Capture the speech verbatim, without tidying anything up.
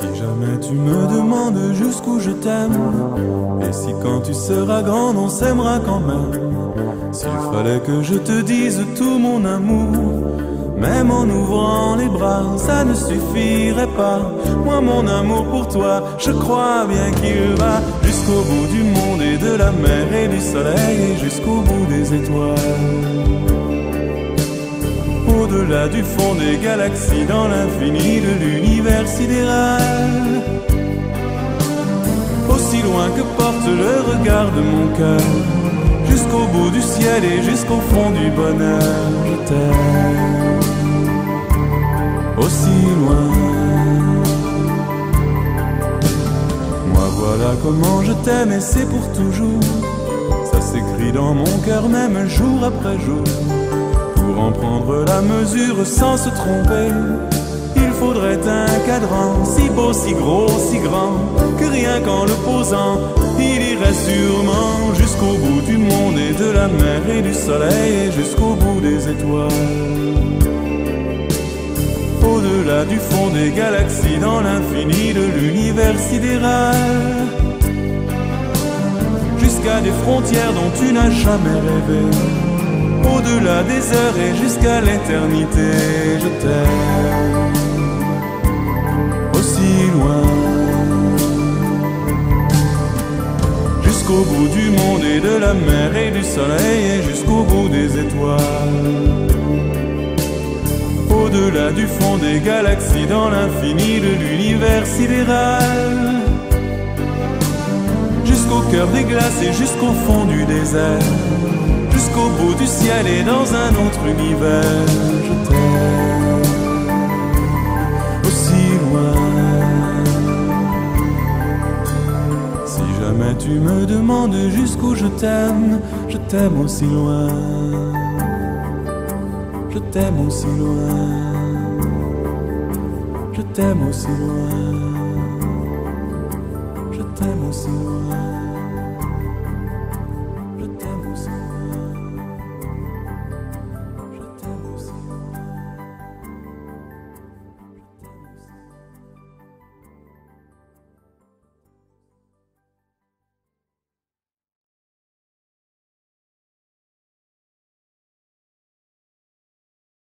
Si jamais tu me demandes jusqu'où je t'aime, et si quand tu seras grande on s'aimera quand même, s'il fallait que je te dise tout mon amour, même en ouvrant les bras, ça ne suffirait pas. Moi mon amour pour toi, je crois bien qu'il va jusqu'au bout du monde et de la mer et du soleil, et jusqu'au bout des étoiles, au-delà du fond des galaxies, dans l'infini de l'univers sidéral, aussi loin que porte le regard de mon cœur, jusqu'au bout du ciel et jusqu'au fond du bonheur, je t'aime, aussi loin. Moi voilà comment je t'aime et c'est pour toujours, ça s'écrit dans mon cœur même jour après jour. Pour en prendre la mesure sans se tromper, il faudrait un cadran si beau, si gros, si grand, que rien qu'en le posant, il irait sûrement jusqu'au bout du monde et de la mer et du soleil et jusqu'au bout des étoiles, au-delà du fond des galaxies, dans l'infini de l'univers sidéral, jusqu'à des frontières dont tu n'as jamais rêvé, au-delà des heures et jusqu'à l'éternité, je t'aime, aussi loin. Jusqu'au bout du monde et de la mer et du soleil et jusqu'au bout des étoiles, au-delà du fond des galaxies, dans l'infini de l'univers sidéral, jusqu'au cœur des glaces et jusqu'au fond du désert, jusqu'au bout du ciel et dans un autre univers, je t'aime, aussi loin. Si jamais tu me demandes jusqu'où je t'aime, je t'aime aussi loin. Je t'aime aussi loin. Je t'aime aussi loin. Je t'aime aussi loin.